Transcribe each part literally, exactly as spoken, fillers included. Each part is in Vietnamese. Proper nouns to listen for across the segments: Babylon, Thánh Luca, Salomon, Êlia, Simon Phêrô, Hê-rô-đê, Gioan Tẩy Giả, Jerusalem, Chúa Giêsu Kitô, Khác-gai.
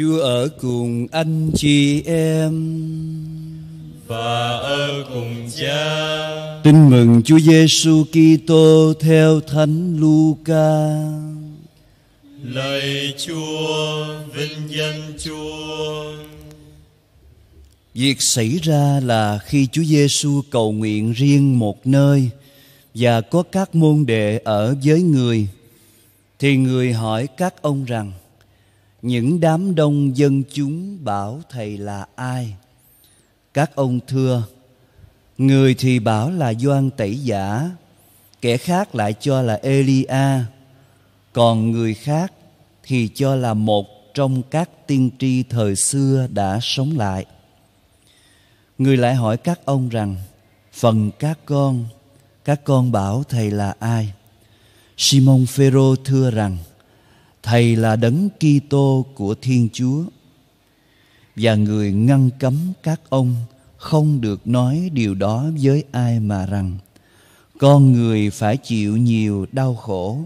Chúa ở cùng anh chị em và ở cùng Cha. Tin mừng Chúa Giêsu Kitô theo Thánh Luca. Lạy Chúa, vinh danh Chúa. Việc xảy ra là khi Chúa Giêsu cầu nguyện riêng một nơi và có các môn đệ ở với người, thì người hỏi các ông rằng: những đám đông dân chúng bảo Thầy là ai? Các ông thưa: người thì bảo là Gioan Tẩy Giả, kẻ khác lại cho là Êlia, còn người khác thì cho là một trong các tiên tri thời xưa đã sống lại. Người lại hỏi các ông rằng: phần các con, các con bảo Thầy là ai? Simon Phêrô thưa rằng: Thầy là Đấng Kitô của Thiên Chúa. Và người ngăn cấm các ông không được nói điều đó với ai, mà rằng: con người phải chịu nhiều đau khổ,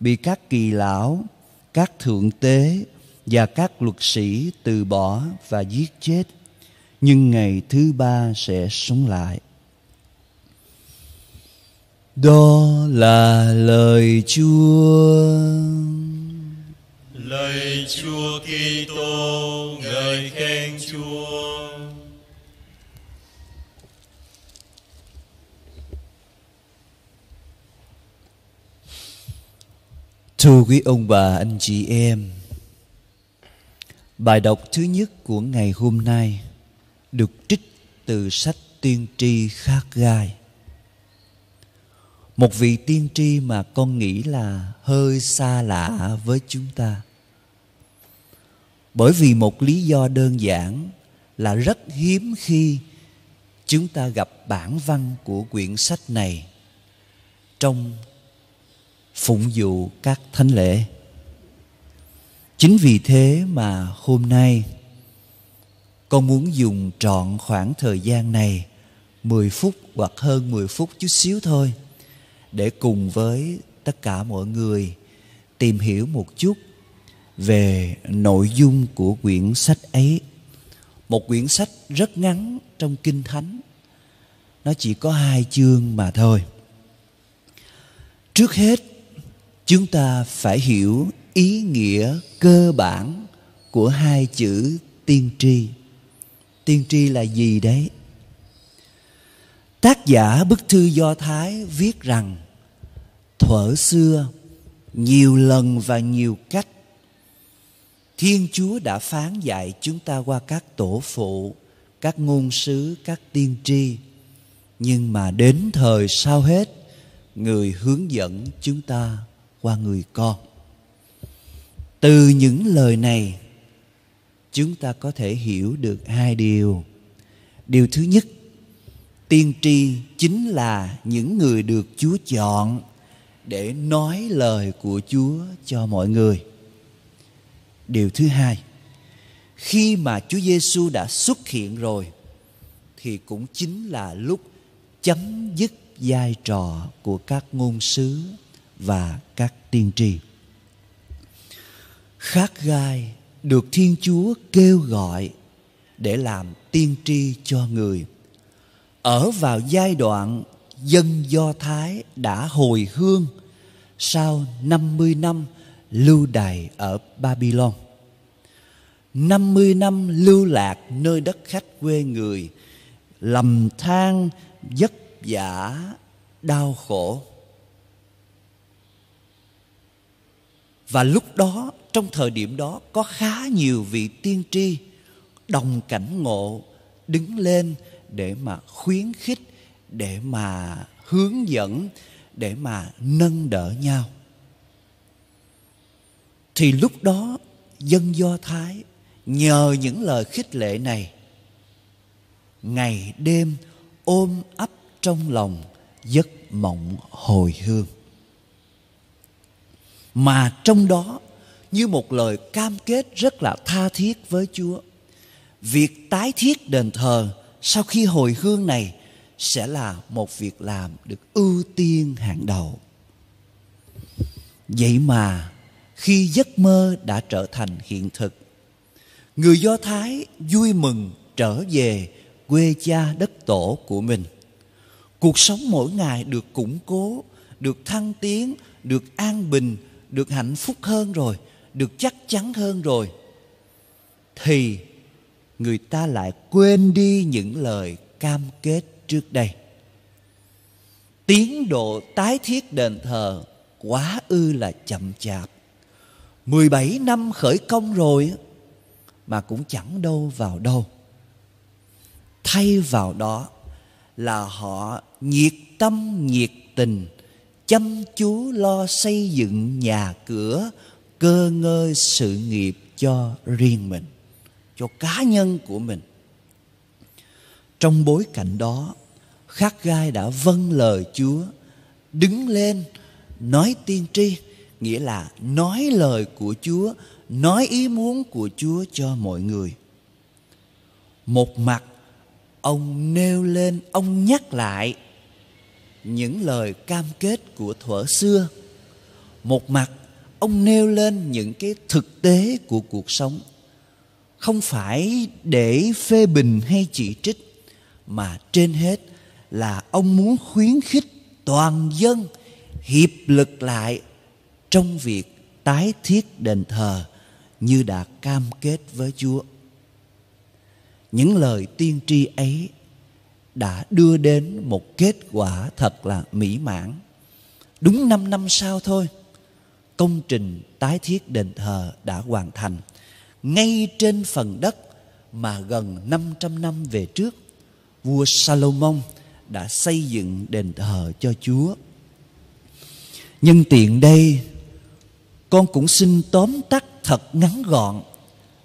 bị các kỳ lão, các thượng tế và các luật sĩ từ bỏ và giết chết, nhưng ngày thứ ba sẽ sống lại. Đó là lời Chúa. Lời Chúa Kitô, ngợi khen Chúa. Thưa quý ông bà, anh chị em, bài đọc thứ nhất của ngày hôm nay được trích từ sách tiên tri Khác-gai. Một vị tiên tri mà con nghĩ là hơi xa lạ với chúng ta, bởi vì một lý do đơn giản là rất hiếm khi chúng ta gặp bản văn của quyển sách này trong phụng vụ các thánh lễ. Chính vì thế mà hôm nay con muốn dùng trọn khoảng thời gian này, mười phút hoặc hơn mười phút chút xíu thôi, để cùng với tất cả mọi người tìm hiểu một chút về nội dung của quyển sách ấy. Một quyển sách rất ngắn trong Kinh Thánh, nó chỉ có hai chương mà thôi. Trước hết, chúng ta phải hiểu ý nghĩa cơ bản của hai chữ tiên tri. Tiên tri là gì đấy? Tác giả bức thư Do Thái viết rằng: thuở xưa, nhiều lần và nhiều cách, Thiên Chúa đã phán dạy chúng ta qua các tổ phụ, các ngôn sứ, các tiên tri. Nhưng mà đến thời sau hết, người hướng dẫn chúng ta qua người con. Từ những lời này, chúng ta có thể hiểu được hai điều. Điều thứ nhất, tiên tri chính là những người được Chúa chọn để nói lời của Chúa cho mọi người. Điều thứ hai, khi mà Chúa Giêsu đã xuất hiện rồi, thì cũng chính là lúc chấm dứt vai trò của các ngôn sứ và các tiên tri. Khác-gai được Thiên Chúa kêu gọi để làm tiên tri cho người, ở vào giai đoạn dân Do Thái đã hồi hương sau năm mươi năm lưu đày ở Babylon, năm mươi năm lưu lạc nơi đất khách quê người, lầm than vất vả đau khổ. Và lúc đó, trong thời điểm đó, có khá nhiều vị tiên tri đồng cảnh ngộ đứng lên để mà khuyến khích, để mà hướng dẫn, để mà nâng đỡ nhau. Thì lúc đó, dân Do Thái nhờ những lời khích lệ này, ngày đêm ôm ấp trong lòng giấc mộng hồi hương, mà trong đó như một lời cam kết rất là tha thiết với Chúa, việc tái thiết đền thờ sau khi hồi hương này sẽ là một việc làm được ưu tiên hàng đầu. Vậy mà khi giấc mơ đã trở thành hiện thực, người Do Thái vui mừng trở về quê cha đất tổ của mình. Cuộc sống mỗi ngày được củng cố, được thăng tiến, được an bình, được hạnh phúc hơn rồi, được chắc chắn hơn rồi, thì người ta lại quên đi những lời cam kết trước đây. Tiến độ tái thiết đền thờ quá ư là chậm chạp. mười bảy năm khởi công rồi mà cũng chẳng đâu vào đâu. Thay vào đó là họ nhiệt tâm nhiệt tình, chăm chú lo xây dựng nhà cửa, cơ ngơi sự nghiệp cho riêng mình, cho cá nhân của mình. Trong bối cảnh đó, Khác-gai đã vâng lời Chúa, đứng lên nói tiên tri, nghĩa là nói lời của Chúa, nói ý muốn của Chúa cho mọi người. Một mặt, ông nêu lên, ông nhắc lại những lời cam kết của thuở xưa. Một mặt, ông nêu lên những cái thực tế của cuộc sống, không phải để phê bình hay chỉ trích, mà trên hết là ông muốn khuyến khích toàn dân hiệp lực lại trong việc tái thiết đền thờ như đã cam kết với Chúa. Những lời tiên tri ấy đã đưa đến một kết quả thật là mỹ mãn. Đúng năm năm sau thôi, công trình tái thiết đền thờ đã hoàn thành ngay trên phần đất mà gần năm trăm năm về trước, vua Salomon đã xây dựng đền thờ cho Chúa. Nhân tiện đây, con cũng xin tóm tắt thật ngắn gọn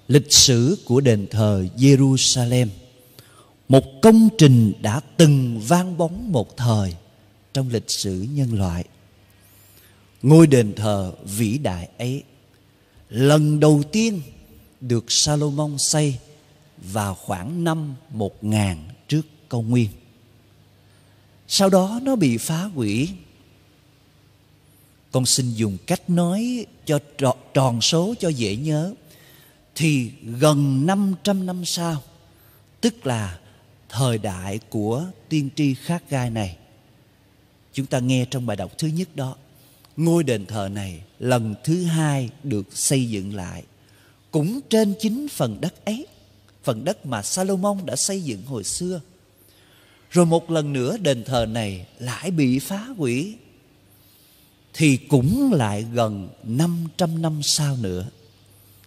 lịch sử của đền thờ Jerusalem, một công trình đã từng vang bóng một thời trong lịch sử nhân loại. Ngôi đền thờ vĩ đại ấy lần đầu tiên được Salomon xây vào khoảng năm một nghìn trước công nguyên. Sau đó nó bị phá hủy. Con xin dùng cách nói cho tròn số cho dễ nhớ. Thì gần năm trăm năm sau, tức là thời đại của tiên tri Khác-gai này, chúng ta nghe trong bài đọc thứ nhất đó, ngôi đền thờ này lần thứ hai được xây dựng lại, cũng trên chính phần đất ấy, phần đất mà Salomon đã xây dựng hồi xưa. Rồi một lần nữa đền thờ này lại bị phá hủy, thì cũng lại gần năm trăm năm sau nữa,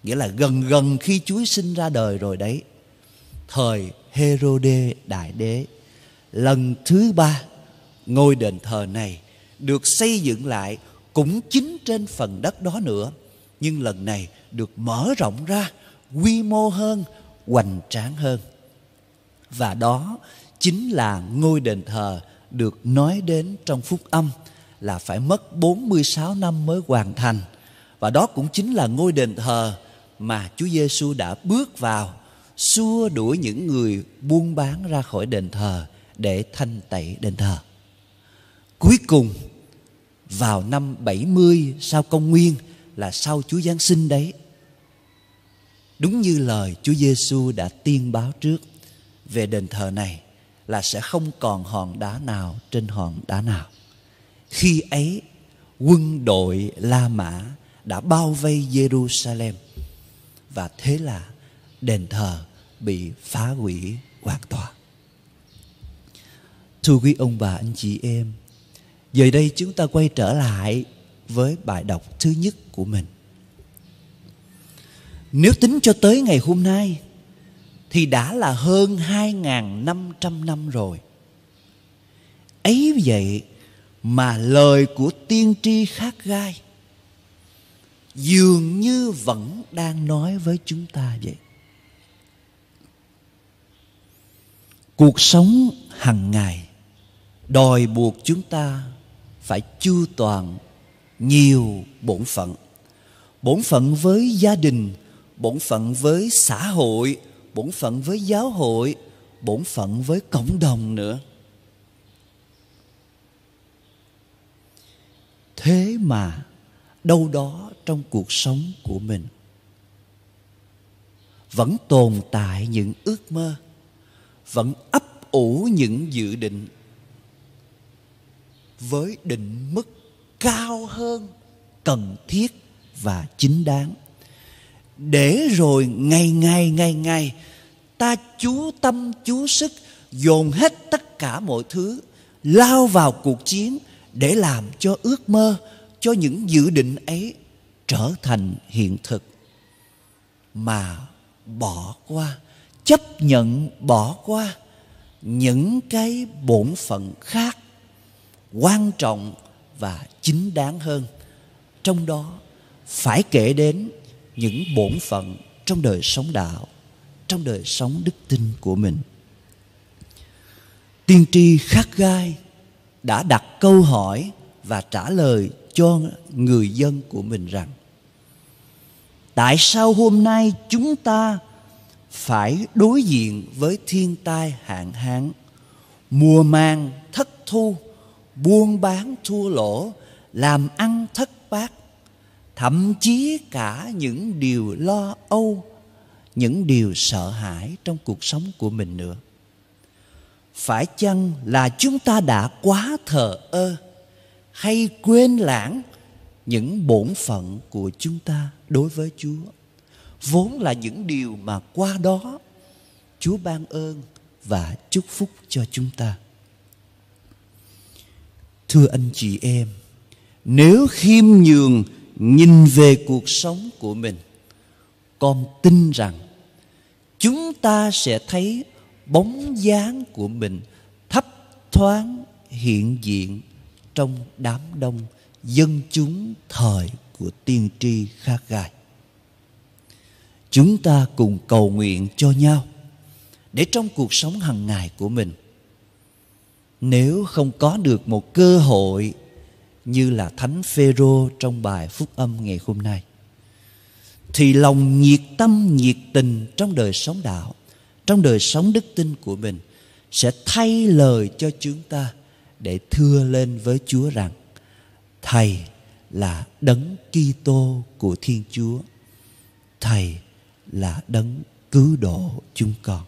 nghĩa là gần gần khi Chúa sinh ra đời rồi đấy, thời Hê-rô-đê đại đế, lần thứ ba ngôi đền thờ này được xây dựng lại, cũng chính trên phần đất đó nữa, nhưng lần này được mở rộng ra, quy mô hơn, hoành tráng hơn. Và đó chính là ngôi đền thờ được nói đến trong phúc âm là phải mất bốn mươi sáu năm mới hoàn thành. Và đó cũng chính là ngôi đền thờ mà Chúa Giêsu đã bước vào, xua đuổi những người buôn bán ra khỏi đền thờ để thanh tẩy đền thờ. Cuối cùng, vào năm bảy mươi sau công nguyên, là sau Chúa Giáng sinh đấy, đúng như lời Chúa Giêsu đã tiên báo trước về đền thờ này, là sẽ không còn hòn đá nào trên hòn đá nào. Khi ấy, quân đội La Mã đã bao vây Jerusalem, và thế là đền thờ bị phá hủy hoàn toàn. Thưa quý ông bà, anh chị em, giờ đây chúng ta quay trở lại với bài đọc thứ nhất của mình. Nếu tính cho tới ngày hôm nay thì đã là hơn hai nghìn năm trăm năm rồi. Ấy vậy mà lời của tiên tri Khác-gai dường như vẫn đang nói với chúng ta vậy. Cuộc sống hằng ngày đòi buộc chúng ta phải chu toàn nhiều bổn phận. Bổn phận với gia đình, bổn phận với xã hội, bổn phận với giáo hội, bổn phận với cộng đồng nữa. Thế mà đâu đó trong cuộc sống của mình, vẫn tồn tại những ước mơ, vẫn ấp ủ những dự định với định mức cao hơn cần thiết và chính đáng, để rồi ngày ngày ngày ngày ta chú tâm chú sức, dồn hết tất cả mọi thứ, lao vào cuộc chiến để làm cho ước mơ, cho những dự định ấy trở thành hiện thực, mà bỏ qua, chấp nhận bỏ qua những cái bổn phận khác quan trọng và chính đáng hơn. Trong đó phải kể đến những bổn phận trong đời sống đạo, trong đời sống đức tin của mình. Tiên tri Khác-gai đã đặt câu hỏi và trả lời cho người dân của mình rằng: tại sao hôm nay chúng ta phải đối diện với thiên tai hạn hán, mùa màng thất thu, buôn bán thua lỗ, làm ăn thất bát, thậm chí cả những điều lo âu, những điều sợ hãi trong cuộc sống của mình nữa? Phải chăng là chúng ta đã quá thờ ơ hay quên lãng những bổn phận của chúng ta đối với Chúa, vốn là những điều mà qua đó Chúa ban ơn và chúc phúc cho chúng ta? Thưa anh chị em, nếu khiêm nhường nhìn về cuộc sống của mình, con tin rằng chúng ta sẽ thấy bóng dáng của mình thấp thoáng hiện diện trong đám đông dân chúng thời của tiên tri Khác-gai. Chúng ta cùng cầu nguyện cho nhau để trong cuộc sống hàng ngày của mình, nếu không có được một cơ hội như là Thánh Phêrô trong bài Phúc Âm ngày hôm nay, thì lòng nhiệt tâm, nhiệt tình trong đời sống đạo, trong đời sống đức tin của mình sẽ thay lời cho chúng ta để thưa lên với Chúa rằng: Thầy là Đấng Kitô của Thiên Chúa, Thầy là Đấng cứu độ chúng con.